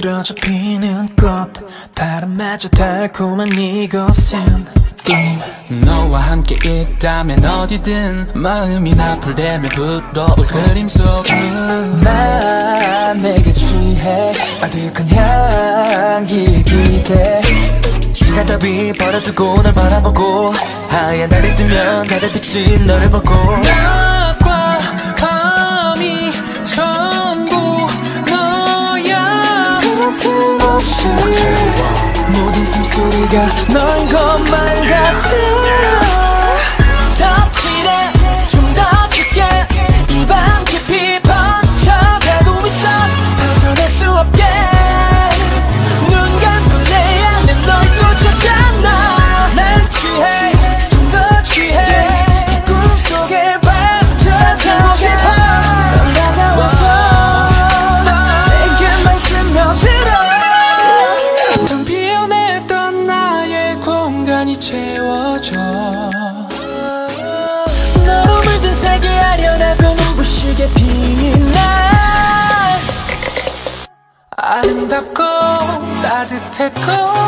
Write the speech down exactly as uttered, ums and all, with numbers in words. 부드러져 피는 꽃 바람마저 달콤한 이곳은 꿈. 너와 함께 있다면 어디든 마음이 나풀대면 부러울 그림 속 난 내게 취해 아득한 향기에 기대 시간 따위 버려두고 널 바라보고 하얀 달이 뜨면 달의 빛이 너를 보고 낮과 밤이 전부 너야 틈없이 모든 숨소리가 너인 것만 같아 채워줘 너로 물든 세계 아련하고 눈부시게 피는 날 아름답고 따뜻했고